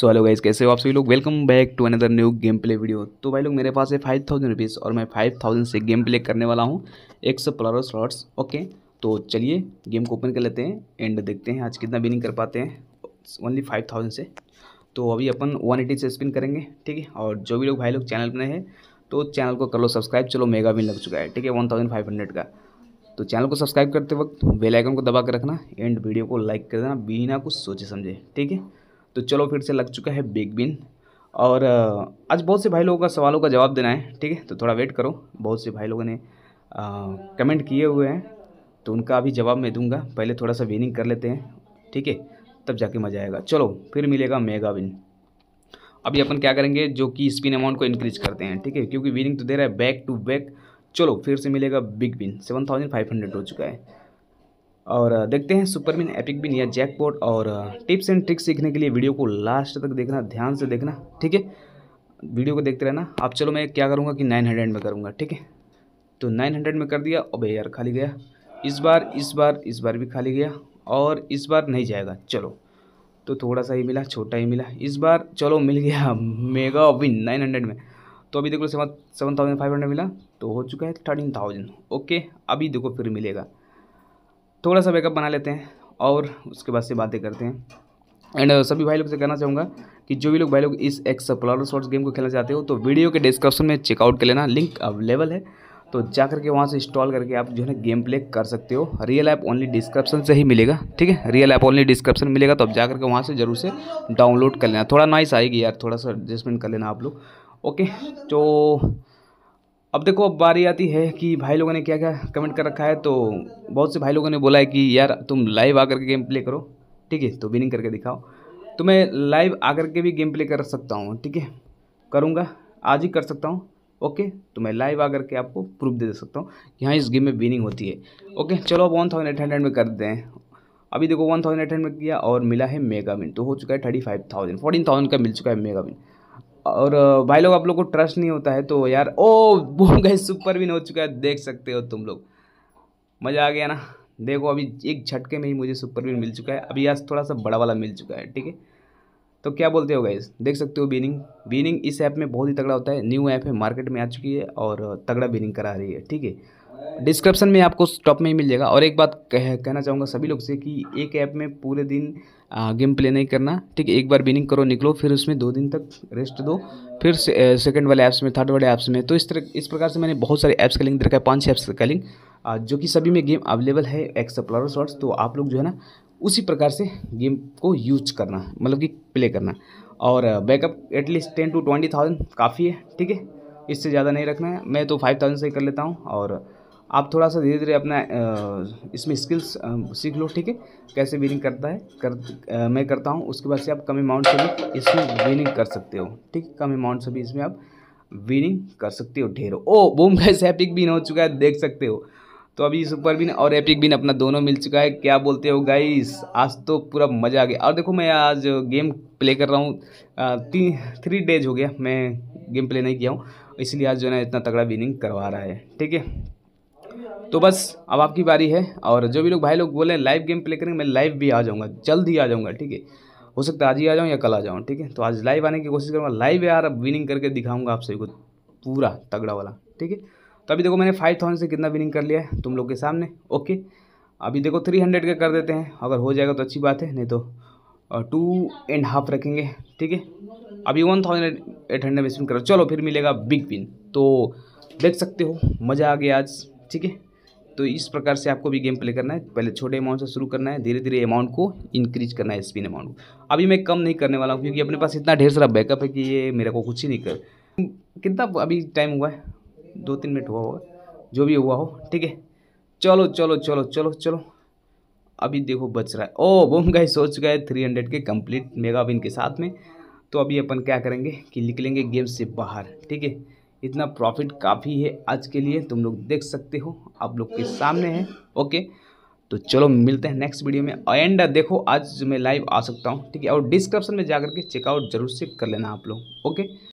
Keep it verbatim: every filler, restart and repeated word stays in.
So hello guys, कैसे हो आप सभी लोग। Welcome back to another new game play video. तो भाई लोग मेरे पास है फाइव थाउजेंड रुपीज़ और मैं फाइव थाउजेंड से गेम प्ले करने वाला हूँ एक्सप्लोरर स्लॉट्स। ओके, तो चलिए गेम को ओपन कर लेते हैं एंड देखते हैं आज कितना विनिंग कर पाते हैं ओनली फाइव थाउजेंड से। तो अभी अपन वन एटी से स्पिन करेंगे, ठीक है। और जो भी लोग भाई लोग चैनल पर नए हैं तो चैनल को कर लो सब्सक्राइब। चलो मेगा विन लग चुका है, ठीक है, वन थाउजेंड फाइव हंड्रेड का। तो चैनल को सब्सक्राइब करते वक्त बेल आइकन को दबा कर रखना एंड वीडियो को लाइक कर देना बिना कुछ सोचे समझे, ठीक है। तो चलो फिर से लग चुका है बिग बिन। और आज बहुत से भाई लोगों का सवालों का जवाब देना है, ठीक है। तो थोड़ा वेट करो, बहुत से भाई लोगों ने कमेंट किए हुए हैं तो उनका अभी जवाब मैं दूंगा। पहले थोड़ा सा विनिंग कर लेते हैं, ठीक है, तब जाके मज़ा आएगा। चलो फिर मिलेगा मेगा विन। अभी अपन क्या करेंगे, जो कि स्पिन अमाउंट को इंक्रीज करते हैं, ठीक है, क्योंकि विनिंग तो दे रहा है बैक टू बैक। चलो फिर से मिलेगा big win. Seven thousand five hundred हो चुका है। और देखते हैं सुपर बिन, एपिक बिन या जैकपॉट। और टिप्स एंड ट्रिक्स सीखने के लिए वीडियो को लास्ट तक देखना, ध्यान से देखना, ठीक है। वीडियो को देखते रहना आप। चलो मैं क्या करूँगा कि नाइन हंड्रेड में करूँगा, ठीक है। तो नाइन हंड्रेड में कर दिया। अबे यार खाली गया, इस बार इस बार इस बार भी खाली गया और इस बार नहीं जाएगा। चलो तो थोड़ा सा ही मिला, छोटा ही मिला इस बार। चलो मिल गया मेगा विन नाइन हंड्रेड में। तो अभी देखो seven seven thousand five hundred मिला तो हो चुका है थर्टीन थाउजेंड। ओके, अभी देखो फिर मिलेगा। थोड़ा सा बैकअप बना लेते हैं और उसके बाद से बातें करते हैं। एंड सभी भाई लोग से कहना चाहूँगा कि जो भी लोग भाई लोग इस एक्सप्लोरर स्लॉट्स गेम को खेलना चाहते हो तो वीडियो के डिस्क्रिप्शन में चेकआउट कर लेना, लिंक अवेलेबल है। तो जा करके वहाँ से इंस्टॉल करके आप जो है गेम प्ले कर सकते हो। रियल ऐप ओनली डिस्क्रिप्शन से ही मिलेगा, ठीक है। रियल ऐप ओनली डिस्क्रिप्शन मिलेगा तो आप जा करके वहाँ से जरूर से डाउनलोड कर लेना। थोड़ा नॉइस आएगी यार, थोड़ा सा एडजस्टमेंट कर लेना आप लोग। ओके, तो अब देखो अब बारी आती है कि भाई लोगों ने क्या क्या कमेंट कर रखा है। तो बहुत से भाई लोगों ने बोला है कि यार तुम लाइव आकर के गेम प्ले करो, ठीक है, तो विनिंग करके दिखाओ। तो मैं लाइव आकर के भी गेम प्ले कर सकता हूँ, ठीक है, करूँगा, आज ही कर सकता हूँ। ओके, तो मैं लाइव आकर के आपको प्रूफ दे, दे सकता हूँ कि हाँ इस गेम में विनिंग होती है। ओके, चलो अब वन थाउजेंड एट हंड्रेड में कर देते हैं। अभी देखो वन थाउजेंड एट हंड्रेड में किया और मिला है मेगा विन। तो हो चुका है thirty five thousand fourteen thousand का मिल चुका है मेगा विन। और भाई लोग आप लोग को ट्रस्ट नहीं होता है तो यार oh boom guys super win हो चुका है। देख सकते हो तुम लोग, मज़ा आ गया ना। देखो अभी एक झटके में ही मुझे सुपर विन मिल चुका है। अभी आज थोड़ा सा बड़ा वाला मिल चुका है, ठीक है। तो क्या बोलते हो गाइस, देख सकते हो विनिंग विनिंग इस ऐप में बहुत ही तगड़ा होता है। न्यू ऐप है, मार्केट में आ चुकी है और तगड़ा विनिंग करा रही है, ठीक है। डिस्क्रिप्शन में आपको टॉप में ही मिल जाएगा। और एक बात कह, कहना चाहूँगा सभी लोग से कि एक ऐप में पूरे दिन गेम प्ले नहीं करना, ठीक है। एक बार विनिंग करो, निकलो, फिर उसमें दो दिन तक रेस्ट दो, फिर से, सेकंड वाले ऐप्स में, थर्ड वाले ऐप्स में। तो इस तरह इस प्रकार से मैंने बहुत सारे ऐप्स का लिंक दे रखा है, पाँच छः ऐप्स का लिंक, जो कि सभी में गेम अवेलेबल है एक्सप्लोरर स्लॉट्स। तो आप लोग जो है ना उसी प्रकार से गेम को यूज करना, मतलब कि प्ले करना। और backup at least ten to twenty thousand काफ़ी है, ठीक है, इससे ज़्यादा नहीं रखना है। मैं तो फाइव थाउजेंड से कर लेता हूँ और आप थोड़ा सा धीरे धीरे अपना इसमें स्किल्स सीख लो, ठीक है, कैसे विनिंग करता है कर आ, मैं करता हूँ। उसके बाद से आप कम अमाउंट से भी इसमें विनिंग कर सकते हो, ठीक, कम अमाउंट से भी इसमें आप विनिंग कर सकते हो ढेरों। Oh boom guys epic win हो चुका है, देख सकते हो। तो अभी सुपर विन और एपिक विन अपना दोनों मिल चुका है। क्या बोलते हो गाइस, आज तो पूरा मज़ा आ गया। और देखो मैं आज गेम प्ले कर रहा हूँ, तीन थ्री डेज हो गया मैं गेम प्ले नहीं किया हूँ, इसलिए आज जो है ना इतना तगड़ा विनिंग करवा रहा है, ठीक है। तो बस अब आपकी बारी है। और जो भी लोग भाई लोग बोले लाइव गेम प्ले करेंगे, मैं लाइव भी आ जाऊँगा, जल्द ही आ जाऊँगा, ठीक है। हो सकता है आज ही आ जाऊँ या कल आ जाऊँ, ठीक है। तो आज लाइव आने की कोशिश करूँगा, लाइव यार अब विनिंग करके दिखाऊँगा आप सभी को पूरा तगड़ा वाला, ठीक है। तो अभी देखो मैंने फाइव थाउजेंड से कितना विनिंग कर लिया है तुम लोग के सामने। ओके, अभी देखो थ्री हंड्रेड का कर देते हैं, अगर हो जाएगा तो अच्छी बात है, नहीं तो टू एंड हाफ रखेंगे, ठीक है। अभी वन थाउजेंड एट हंड्रेड में स्पिन करो, चलो फिर मिलेगा बिग विन। तो देख सकते हो मज़ा आ गया आज, ठीक है। तो इस प्रकार से आपको भी गेम प्ले करना है, पहले छोटे अमाउंट से शुरू करना है, धीरे धीरे अमाउंट को इंक्रीज करना है, स्पिन अमाउंट को। अभी मैं कम नहीं करने वाला हूँ क्योंकि अपने पास इतना ढेर सारा बैकअप है कि ये मेरे को कुछ ही नहीं कर। कितना अभी टाइम हुआ है, दो तीन मिनट हुआ होगा, जो भी हुआ हो, ठीक है। चलो चलो चलो चलो चलो अभी देखो बच रहा है। ओ बूम गाइस हो चुका है थ्री हंड्रेड के कंप्लीट मेगा विन के साथ में। तो अभी अपन क्या करेंगे कि निकलेंगे गेम से बाहर, ठीक है। इतना प्रॉफिट काफ़ी है आज के लिए, तुम लोग देख सकते हो, आप लोग के सामने है। ओके, तो चलो मिलते हैं नेक्स्ट वीडियो में। एंड देखो आज मैं लाइव आ सकता हूँ, ठीक है, और डिस्क्रिप्शन में जाकर के चेकआउट जरूर से कर लेना आप लोग। ओके।